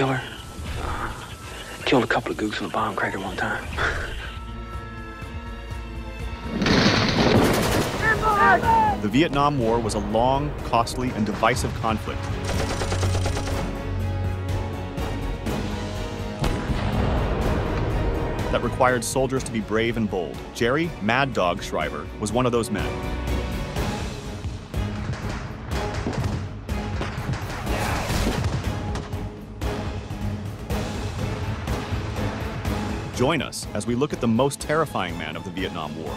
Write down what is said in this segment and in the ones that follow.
killer. Killed a couple of gooks in a bomb crater one time. The Vietnam War was a long, costly, and divisive conflict. That required soldiers to be brave and bold. Jerry "Mad Dog" Shriver was one of those men. Join us as we look at the most terrifying man of the Vietnam War.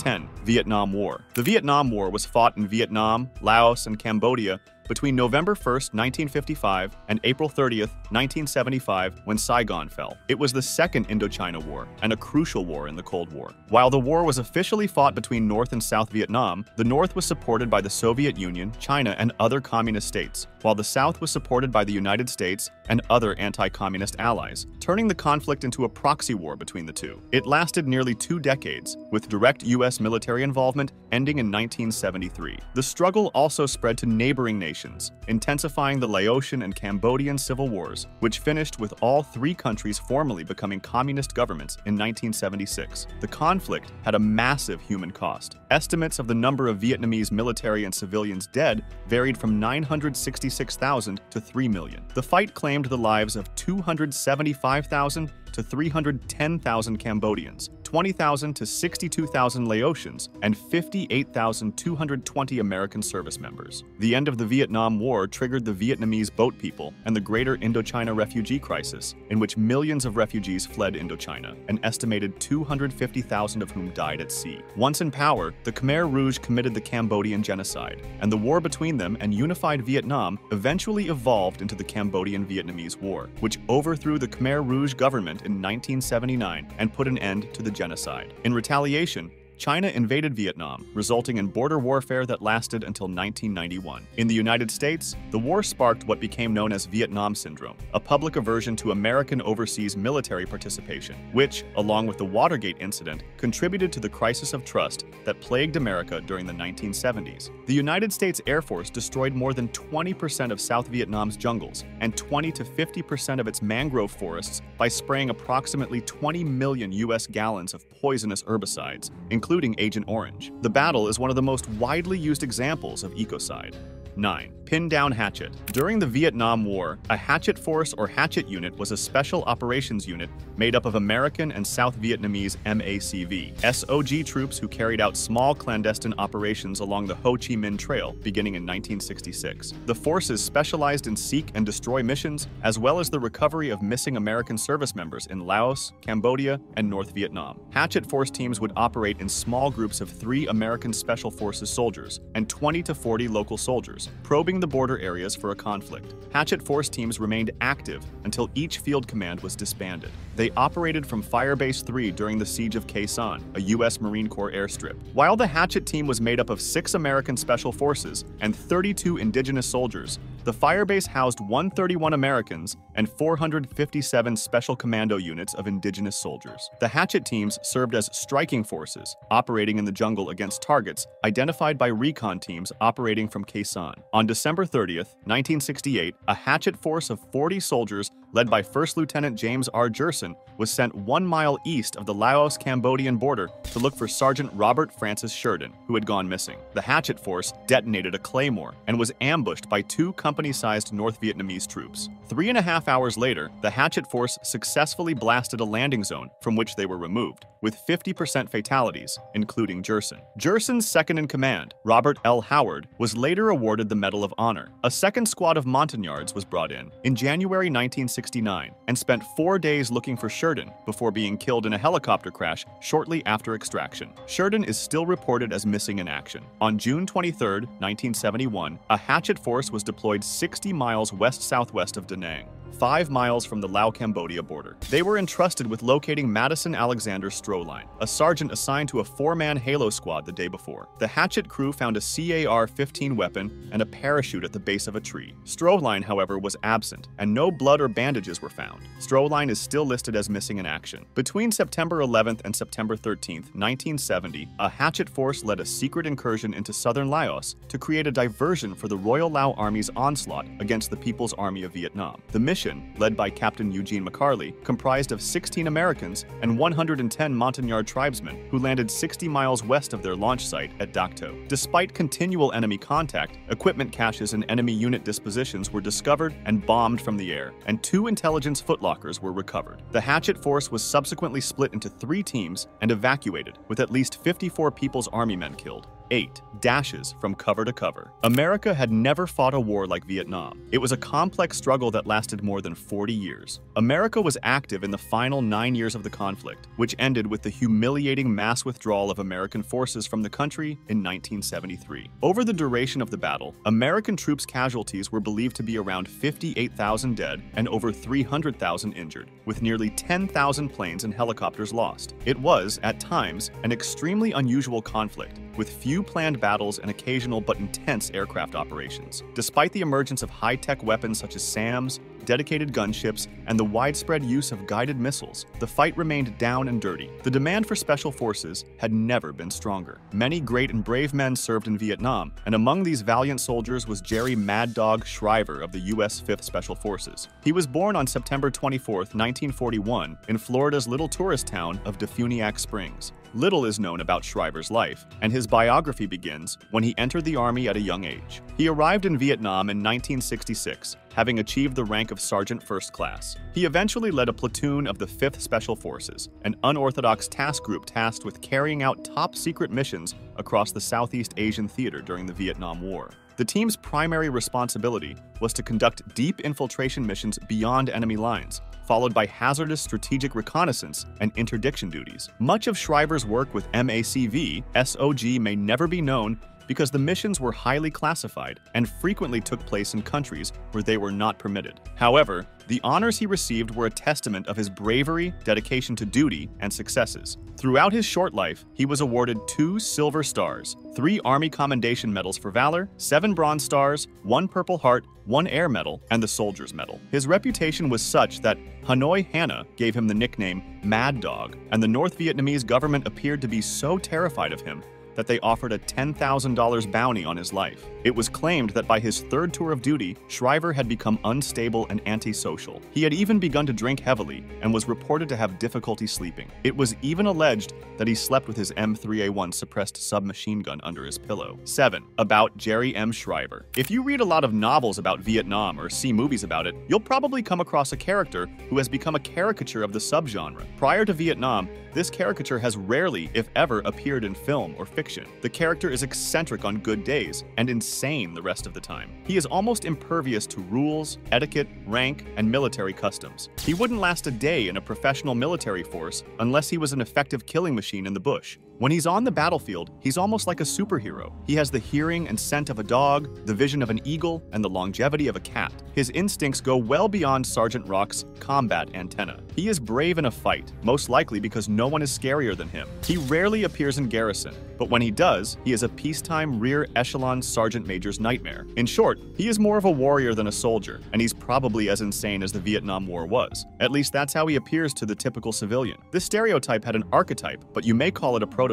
10. Vietnam War. The Vietnam War was fought in Vietnam, Laos, and Cambodia between November 1st, 1955 and April 30th, 1975, when Saigon fell. It was the second Indochina War and a crucial war in the Cold War. While the war was officially fought between North and South Vietnam, the North was supported by the Soviet Union, China, and other communist states, while the South was supported by the United States and other anti-communist allies, turning the conflict into a proxy war between the two. It lasted nearly 2 decades, with direct U.S. military involvement ending in 1973. The struggle also spread to neighboring nations, intensifying the Laotian and Cambodian civil wars, which finished with all 3 countries formally becoming communist governments in 1976. The conflict had a massive human cost. Estimates of the number of Vietnamese military and civilians dead varied from 966,000 to 3 million. The fight claimed the lives of 275,000 to 310,000 Cambodians, 20,000 to 62,000 Laotians, and 58,220 American service members. The end of the Vietnam War triggered the Vietnamese boat people and the Greater Indochina refugee crisis, in which millions of refugees fled Indochina, an estimated 250,000 of whom died at sea. Once in power, the Khmer Rouge committed the Cambodian genocide, and the war between them and unified Vietnam eventually evolved into the Cambodian-Vietnamese War, which overthrew the Khmer Rouge government in 1979 and put an end to the genocide. In retaliation, China invaded Vietnam, resulting in border warfare that lasted until 1991. In the United States, the war sparked what became known as Vietnam Syndrome, a public aversion to American overseas military participation, which, along with the Watergate incident, contributed to the crisis of trust that plagued America during the 1970s. The United States Air Force destroyed more than 20% of South Vietnam's jungles and 20 to 50% of its mangrove forests by spraying approximately 20 million U.S. gallons of poisonous herbicides, including Agent Orange. The battle is one of the most widely used examples of ecocide. 9. Pin Down Hatchet. During the Vietnam War, a hatchet force or hatchet unit was a special operations unit made up of American and South Vietnamese MACV-SOG troops who carried out small clandestine operations along the Ho Chi Minh Trail beginning in 1966. The forces specialized in seek and destroy missions, as well as the recovery of missing American service members in Laos, Cambodia, and North Vietnam. Hatchet force teams would operate in small groups of 3 American Special Forces soldiers and 20 to 40 local soldiers, probing the border areas for a conflict. Hatchet Force teams remained active until each field command was disbanded. They operated from Firebase 3 during the Siege of Khe Sanh, a U.S. Marine Corps airstrip. While the hatchet team was made up of 6 American Special Forces and 32 indigenous soldiers, the Firebase housed 131 Americans and 457 Special Commando units of indigenous soldiers. The hatchet teams served as striking forces, operating in the jungle against targets identified by recon teams operating from Khe Sanh. On December 30th, 1968, a hatchet force of 40 soldiers led by First Lieutenant James R. Gerson was sent 1 mile east of the Laos-Cambodian border to look for Sergeant Robert Francis Sheridan, who had gone missing. The hatchet force detonated a claymore and was ambushed by 2 company-sized North Vietnamese troops. 3.5 hours later, the hatchet force successfully blasted a landing zone from which they were removed, with 50% fatalities, including Gerson. Gerson's second-in-command, Robert L. Howard, was later awarded the Medal of Honor. A second squad of Montagnards was brought in January 1969 and spent 4 days looking for Sheridan before being killed in a helicopter crash shortly after extraction. Sheridan is still reported as missing in action. On June 23, 1971, a hatchet force was deployed 60 miles west-southwest of Da Nang. 5 miles from the Lao-Cambodia border. They were entrusted with locating Madison Alexander Strohline, a sergeant assigned to a four-man Halo squad the day before. The hatchet crew found a CAR-15 weapon and a parachute at the base of a tree. Strohline, however, was absent, and no blood or bandages were found. Strohline is still listed as missing in action. Between September 11th and September 13th, 1970, a hatchet force led a secret incursion into southern Laos to create a diversion for the Royal Lao Army's onslaught against the People's Army of Vietnam. The mission, led by Captain Eugene McCarley, comprised of 16 Americans and 110 Montagnard tribesmen who landed 60 miles west of their launch site at Dakto. Despite continual enemy contact, equipment caches and enemy unit dispositions were discovered and bombed from the air, and 2 intelligence footlockers were recovered. The hatchet force was subsequently split into 3 teams and evacuated, with at least 54 People's Army men killed. 8. Dashes from cover to cover. America had never fought a war like Vietnam. It was a complex struggle that lasted more than 40 years. America was active in the final 9 years of the conflict, which ended with the humiliating mass withdrawal of American forces from the country in 1973. Over the duration of the battle, American troops' casualties were believed to be around 58,000 dead and over 300,000 injured, with nearly 10,000 planes and helicopters lost. It was, at times, an extremely unusual conflict, with few planned battles and occasional but intense aircraft operations. Despite the emergence of high-tech weapons such as SAMs, dedicated gunships, and the widespread use of guided missiles, the fight remained down and dirty. The demand for special forces had never been stronger. Many great and brave men served in Vietnam, and among these valiant soldiers was Jerry "Mad Dog" Shriver of the U.S. 5th Special Forces. He was born on September 24, 1941, in Florida's little tourist town of Defuniak Springs. Little is known about Shriver's life, and his biography begins when he entered the Army at a young age. He arrived in Vietnam in 1966, having achieved the rank of Sergeant First Class. He eventually led a platoon of the 5th Special Forces, an unorthodox task group tasked with carrying out top-secret missions across the Southeast Asian theater during the Vietnam War. The team's primary responsibility was to conduct deep infiltration missions beyond enemy lines, followed by hazardous strategic reconnaissance and interdiction duties. Much of Shriver's work with MACV-SOG may never be known, because the missions were highly classified and frequently took place in countries where they were not permitted. However, the honors he received were a testament of his bravery, dedication to duty, and successes. Throughout his short life, he was awarded 2 Silver Stars, 3 Army Commendation Medals for Valor, 7 Bronze Stars, 1 Purple Heart, 1 Air Medal, and the Soldier's Medal. His reputation was such that Hanoi Hanna gave him the nickname Mad Dog, and the North Vietnamese government appeared to be so terrified of him that they offered a $10,000 bounty on his life. It was claimed that by his 3rd tour of duty, Shriver had become unstable and antisocial. He had even begun to drink heavily and was reported to have difficulty sleeping. It was even alleged that he slept with his M3A1 suppressed submachine gun under his pillow. 7. About Jerry M. Shriver. If you read a lot of novels about Vietnam or see movies about it, you'll probably come across a character who has become a caricature of the subgenre. Prior to Vietnam, this caricature has rarely, if ever, appeared in film or fiction. The character is eccentric on good days and insane the rest of the time. He is almost impervious to rules, etiquette, rank, and military customs. He wouldn't last a day in a professional military force unless he was an effective killing machine in the bush. When he's on the battlefield, he's almost like a superhero. He has the hearing and scent of a dog, the vision of an eagle, and the longevity of a cat. His instincts go well beyond Sergeant Rock's combat antenna. He is brave in a fight, most likely because no one is scarier than him. He rarely appears in garrison, but when he does, he is a peacetime rear echelon sergeant major's nightmare. In short, he is more of a warrior than a soldier, and he's probably as insane as the Vietnam War was. At least that's how he appears to the typical civilian. This stereotype had an archetype, but you may call it a prototype.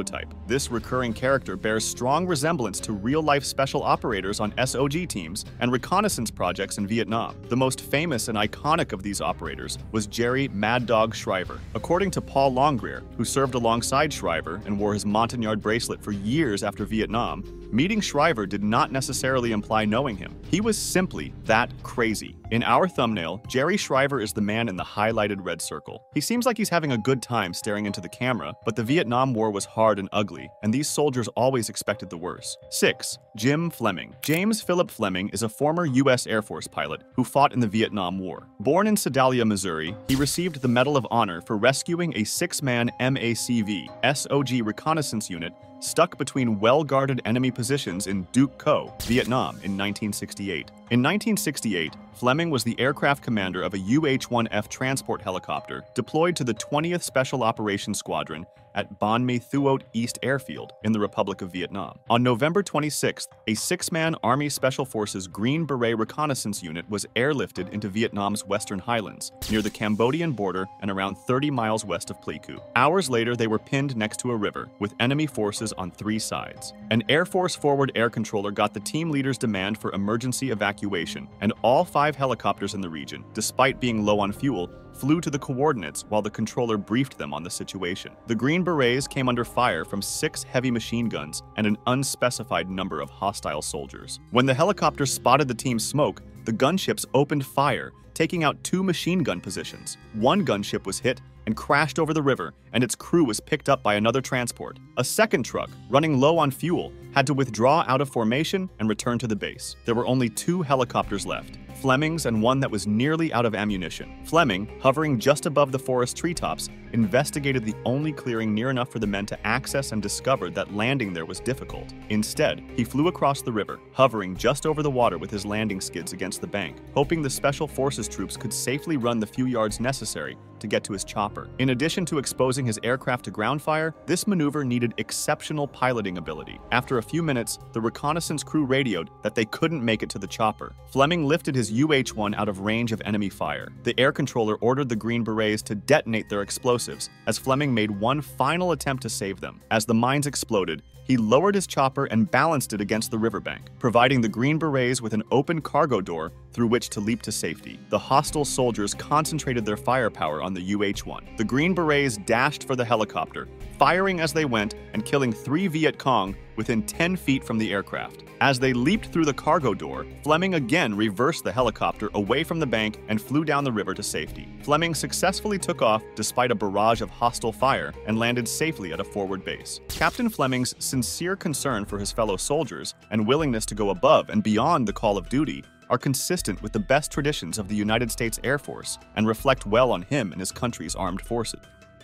This recurring character bears strong resemblance to real-life special operators on SOG teams and reconnaissance projects in Vietnam. The most famous and iconic of these operators was Jerry "Mad Dog" Shriver. According to Paul Longrear, who served alongside Shriver and wore his Montagnard bracelet for years after Vietnam, meeting Shriver did not necessarily imply knowing him. He was simply that crazy. In our thumbnail, Jerry Shriver is the man in the highlighted red circle. He seems like he's having a good time staring into the camera, but the Vietnam War was hard and ugly, and these soldiers always expected the worst. 6. Jim Fleming. James Philip Fleming is a former U.S. Air Force pilot who fought in the Vietnam War. Born in Sedalia, Missouri, he received the Medal of Honor for rescuing a 6-man MACV-SOG reconnaissance unit stuck between well-guarded enemy positions in Duc Co, Vietnam in 1968. In 1968, Fleming was the aircraft commander of a UH-1F transport helicopter deployed to the 20th Special Operations Squadron at Ban Me Thuot East Airfield in the Republic of Vietnam. On November 26th, a six-man Army Special Forces Green Beret Reconnaissance Unit was airlifted into Vietnam's Western Highlands, near the Cambodian border and around 30 miles west of Pleiku. Hours later, they were pinned next to a river, with enemy forces on three sides. An Air Force forward air controller got the team leader's demand for emergency evacuation, and all five helicopters in the region, despite being low on fuel, flew to the coordinates while the controller briefed them on the situation. The Green Berets came under fire from 6 heavy machine guns and an unspecified number of hostile soldiers. When the helicopters spotted the team's smoke, the gunships opened fire, taking out 2 machine gun positions. One gunship was hit and crashed over the river, and its crew was picked up by another transport. A second truck, running low on fuel, had to withdraw out of formation and return to the base. There were only 2 helicopters left, Fleming's and one that was nearly out of ammunition. Fleming, hovering just above the forest treetops, investigated the only clearing near enough for the men to access and discovered that landing there was difficult. Instead, he flew across the river, hovering just over the water with his landing skids against the bank, hoping the Special Forces troops could safely run the few yards necessary to get to his chopper. In addition to exposing his aircraft to ground fire, this maneuver needed exceptional piloting ability. After a few minutes, the reconnaissance crew radioed that they couldn't make it to the chopper. Fleming lifted his UH-1 out of range of enemy fire. The air controller ordered the Green Berets to detonate their explosives, as Fleming made one final attempt to save them. As the mines exploded, he lowered his chopper and balanced it against the riverbank, providing the Green Berets with an open cargo door through which to leap to safety. The hostile soldiers concentrated their firepower on the UH-1. The Green Berets dashed for the helicopter, firing as they went and killing 3 Viet Cong within 10 feet from the aircraft. As they leaped through the cargo door, Fleming again reversed the helicopter away from the bank and flew down the river to safety. Fleming successfully took off despite a barrage of hostile fire and landed safely at a forward base. Captain Fleming's sincere concern for his fellow soldiers and willingness to go above and beyond the call of duty are consistent with the best traditions of the United States Air Force and reflect well on him and his country's armed forces.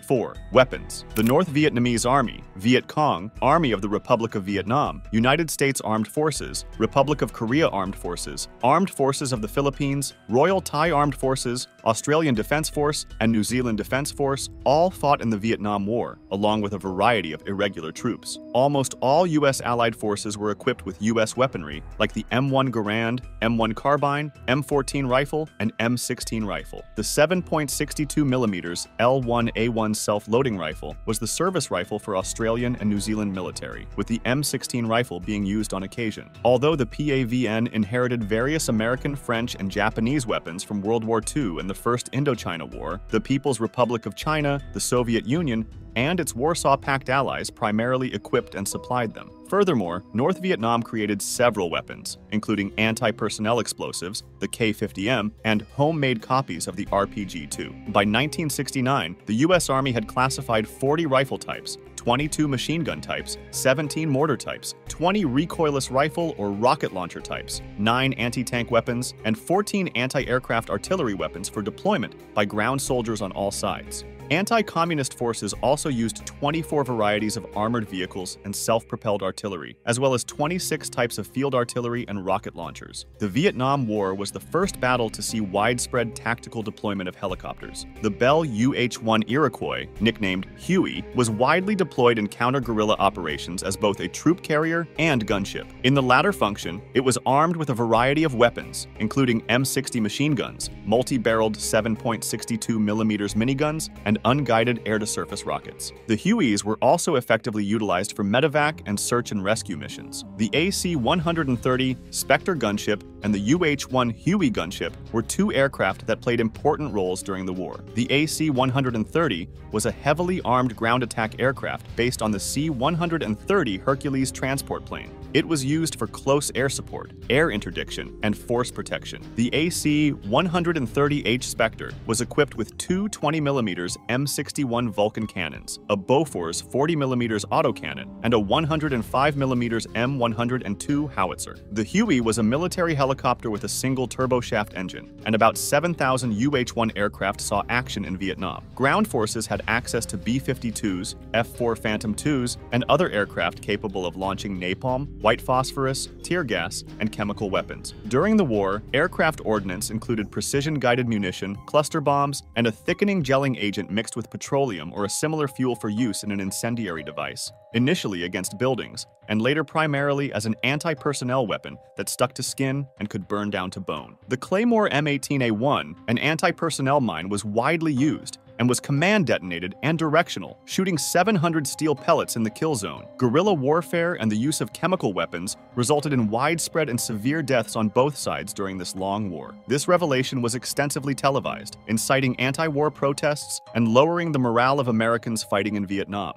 4. Weapons. The North Vietnamese Army, Viet Cong, Army of the Republic of Vietnam, United States Armed Forces, Republic of Korea Armed Forces, Armed Forces of the Philippines, Royal Thai Armed Forces, Australian Defense Force, and New Zealand Defense Force all fought in the Vietnam War, along with a variety of irregular troops. Almost all U.S. Allied forces were equipped with U.S. weaponry, like the M1 Garand, M1 Carbine, M14 Rifle, and M16 Rifle. The 7.62mm L1A1 self-loading rifle was the service rifle for Australian and New Zealand military, with the M16 rifle being used on occasion. Although the PAVN inherited various American, French, and Japanese weapons from World War II and the First Indochina War, the People's Republic of China, the Soviet Union, and its Warsaw Pact allies primarily equipped and supplied them. Furthermore, North Vietnam created several weapons, including anti-personnel explosives, the K-50M, and homemade copies of the RPG-2. By 1969, the U.S. Army had classified 40 rifle types, 22 machine gun types, 17 mortar types, 20 recoilless rifle or rocket launcher types, 9 anti-tank weapons, and 14 anti-aircraft artillery weapons for deployment by ground soldiers on all sides. Anti-communist forces also used 24 varieties of armored vehicles and self-propelled artillery, as well as 26 types of field artillery and rocket launchers. The Vietnam War was the first battle to see widespread tactical deployment of helicopters. The Bell UH-1 Iroquois, nicknamed Huey, was widely deployed in counter-guerrilla operations as both a troop carrier and gunship. In the latter function, it was armed with a variety of weapons, including M60 machine guns, multi-barreled 7.62mm miniguns, and unguided air-to-surface rockets. The Hueys were also effectively utilized for medevac and search and rescue missions. The AC-130 Spectre gunship and the UH-1 Huey gunship were 2 aircraft that played important roles during the war. The AC-130 was a heavily armed ground attack aircraft based on the C-130 Hercules transport plane. It was used for close air support, air interdiction, and force protection. The AC-130H Spectre was equipped with 2 20mm M61 Vulcan cannons, a Bofors 40mm autocannon, and a 105mm M102 howitzer. The Huey was a military helicopter with a single turboshaft engine, and about 7,000 UH-1 aircraft saw action in Vietnam. Ground forces had access to B-52s, F-4 Phantom IIs, and other aircraft capable of launching napalm, white phosphorus, tear gas, and chemical weapons. During the war, aircraft ordnance included precision-guided munition, cluster bombs, and a thickening gelling agent mixed with petroleum or a similar fuel for use in an incendiary device, initially against buildings, and later primarily as an anti-personnel weapon that stuck to skin and could burn down to bone. The Claymore M16A1, an anti-personnel mine, was widely used and was command detonated and directional, shooting 700 steel pellets in the kill zone. Guerrilla warfare and the use of chemical weapons resulted in widespread and severe deaths on both sides during this long war. This revelation was extensively televised, inciting anti-war protests and lowering the morale of Americans fighting in Vietnam.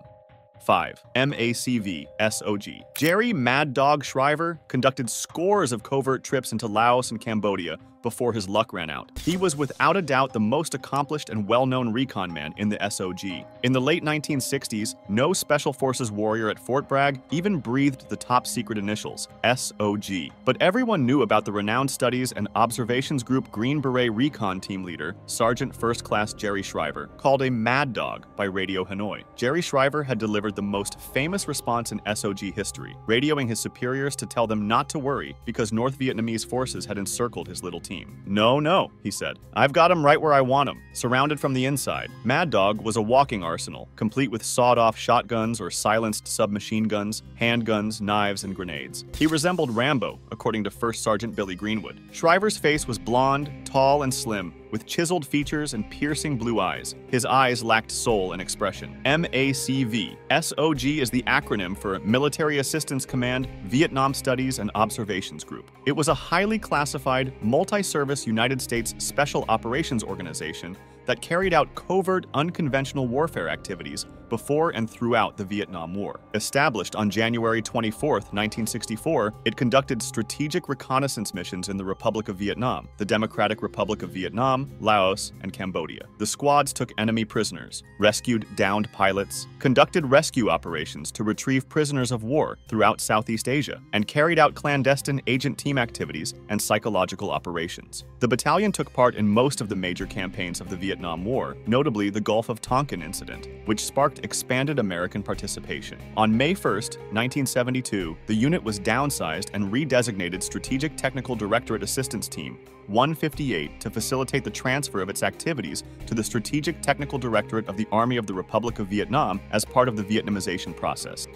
5. MACV-SOG. Jerry "Mad Dog" Shriver conducted scores of covert trips into Laos and Cambodia before his luck ran out. He was without a doubt the most accomplished and well-known recon man in the SOG. In the late 1960s, no Special Forces warrior at Fort Bragg even breathed the top-secret initials, SOG. But everyone knew about the renowned studies and observations group Green Beret recon team leader, Sergeant First Class Jerry Shriver, called a "mad dog" by Radio Hanoi. Jerry Shriver had delivered the most famous response in SOG history, radioing his superiors to tell them not to worry because North Vietnamese forces had encircled his little team. "No, no," he said. "I've got him right where I want him, surrounded from the inside." Mad Dog was a walking arsenal, complete with sawed-off shotguns or silenced submachine guns, handguns, knives, and grenades. He resembled Rambo, according to First Sergeant Billy Greenwood. Shriver's face was blonde, tall, and slim, with chiseled features and piercing blue eyes. His eyes lacked soul and expression. MACV. SOG is the acronym for Military Assistance Command, Vietnam Studies and Observations Group. It was a highly classified, multi-service United States Special Operations Organization that carried out covert, unconventional warfare activities before and throughout the Vietnam War. Established on January 24, 1964, it conducted strategic reconnaissance missions in the Republic of Vietnam, the Democratic Republic of Vietnam, Laos, and Cambodia. The squads took enemy prisoners, rescued downed pilots, conducted rescue operations to retrieve prisoners of war throughout Southeast Asia, and carried out clandestine agent team activities and psychological operations. The battalion took part in most of the major campaigns of the Vietnam War, notably the Gulf of Tonkin incident, which sparked expanded American participation. On May 1, 1972, the unit was downsized and redesignated Strategic Technical Directorate Assistance Team 158 to facilitate the transfer of its activities to the Strategic Technical Directorate of the Army of the Republic of Vietnam as part of the Vietnamization process.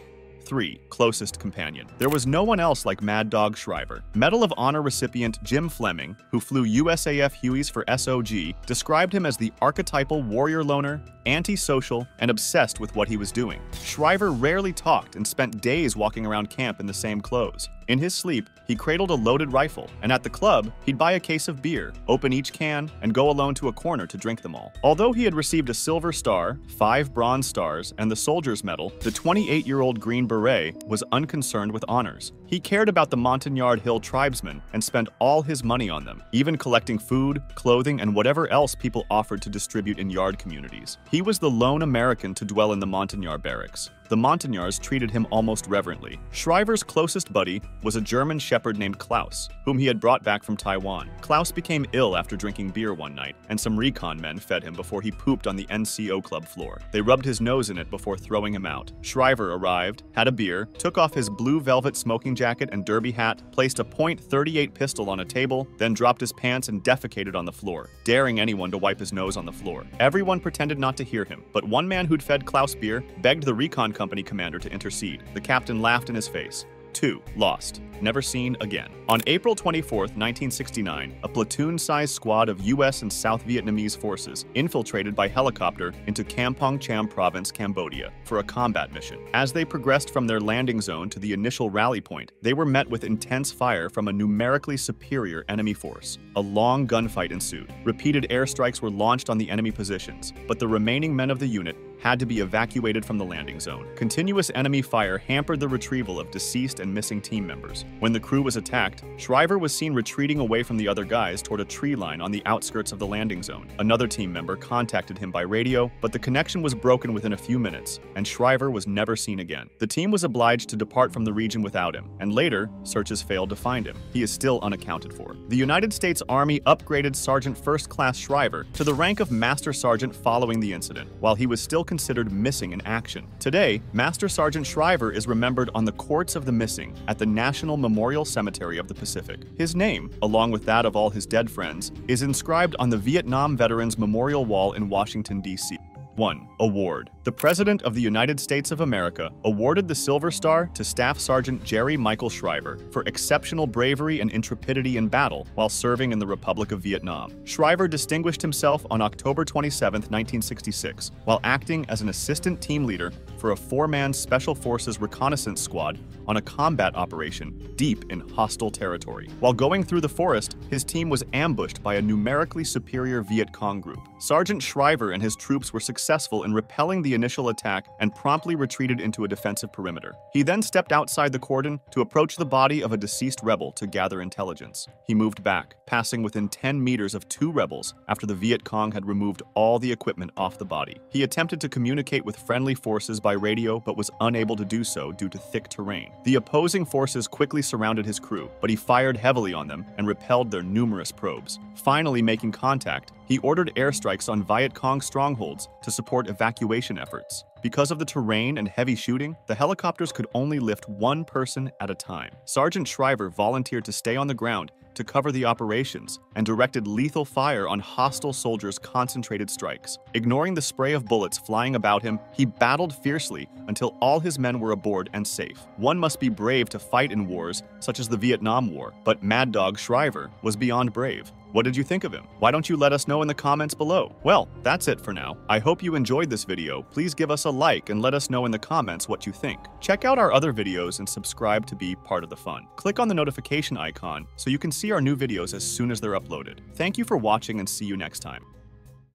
3. Closest companion. There was no one else like Mad Dog Shriver. Medal of Honor recipient Jim Fleming, who flew USAF Hueys for SOG, described him as the archetypal warrior loner, antisocial, and obsessed with what he was doing. Shriver rarely talked and spent days walking around camp in the same clothes. In his sleep, he cradled a loaded rifle, and at the club, he'd buy a case of beer, open each can, and go alone to a corner to drink them all. Although he had received a Silver Star, 5 Bronze Stars, and the Soldier's Medal, the 28-year-old Green Beret was unconcerned with honors. He cared about the Montagnard Hill tribesmen and spent all his money on them, even collecting food, clothing, and whatever else people offered to distribute in yard communities. He was the lone American to dwell in the Montagnard barracks. The Montagnards treated him almost reverently. Shriver's closest buddy was a German shepherd named Klaus, whom he had brought back from Taiwan. Klaus became ill after drinking beer one night, and some recon men fed him before he pooped on the NCO club floor. They rubbed his nose in it before throwing him out. Shriver arrived, had a beer, took off his blue velvet smoking jacket and derby hat, placed a .38 pistol on a table, then dropped his pants and defecated on the floor, daring anyone to wipe his nose on the floor. Everyone pretended not to hear him, but one man who'd fed Klaus beer begged the recon company commander to intercede. The captain laughed in his face. 2. Lost. Never seen again. On April 24, 1969, a platoon-sized squad of U.S. and South Vietnamese forces infiltrated by helicopter into Kampong Cham Province, Cambodia, for a combat mission. As they progressed from their landing zone to the initial rally point, they were met with intense fire from a numerically superior enemy force. A long gunfight ensued. Repeated airstrikes were launched on the enemy positions, but the remaining men of the unit had to be evacuated from the landing zone. Continuous enemy fire hampered the retrieval of deceased and missing team members. When the crew was attacked, Shriver was seen retreating away from the other guys toward a tree line on the outskirts of the landing zone. Another team member contacted him by radio, but the connection was broken within a few minutes, and Shriver was never seen again. The team was obliged to depart from the region without him, and later, searches failed to find him. He is still unaccounted for. The United States Army upgraded Sergeant First Class Shriver to the rank of Master Sergeant following the incident, while he was still considered missing in action. Today, Master Sergeant Shriver is remembered on the Courts of the Missing at the National Memorial Cemetery of the Pacific. His name, along with that of all his dead friends, is inscribed on the Vietnam Veterans Memorial Wall in Washington, D.C. 1. Award. The President of the United States of America awarded the Silver Star to Staff Sergeant Jerry Michael Shriver for exceptional bravery and intrepidity in battle while serving in the Republic of Vietnam. Shriver distinguished himself on October 27, 1966, while acting as an assistant team leader for a four-man Special Forces reconnaissance squad on a combat operation deep in hostile territory. While going through the forest, his team was ambushed by a numerically superior Viet Cong group. Sergeant Shriver and his troops were successful in repelling the initial attack and promptly retreated into a defensive perimeter. He then stepped outside the cordon to approach the body of a deceased rebel to gather intelligence. He moved back, passing within 10 meters of two rebels after the Viet Cong had removed all the equipment off the body. He attempted to communicate with friendly forces by radio but was unable to do so due to thick terrain. The opposing forces quickly surrounded his crew, but he fired heavily on them and repelled their numerous probes. Finally making contact, he ordered airstrikes on Viet Cong strongholds to support evacuation efforts. Because of the terrain and heavy shooting, the helicopters could only lift one person at a time. Sergeant Shriver volunteered to stay on the ground to cover the operations and directed lethal fire on hostile soldiers' concentrated strikes. Ignoring the spray of bullets flying about him, he battled fiercely until all his men were aboard and safe. One must be brave to fight in wars such as the Vietnam War, but Mad Dog Shriver was beyond brave. What did you think of him? Why don't you let us know in the comments below? Well, that's it for now. I hope you enjoyed this video. Please give us a like and let us know in the comments what you think. Check out our other videos and subscribe to be part of the fun. Click on the notification icon so you can see our new videos as soon as they're uploaded. Thank you for watching and see you next time.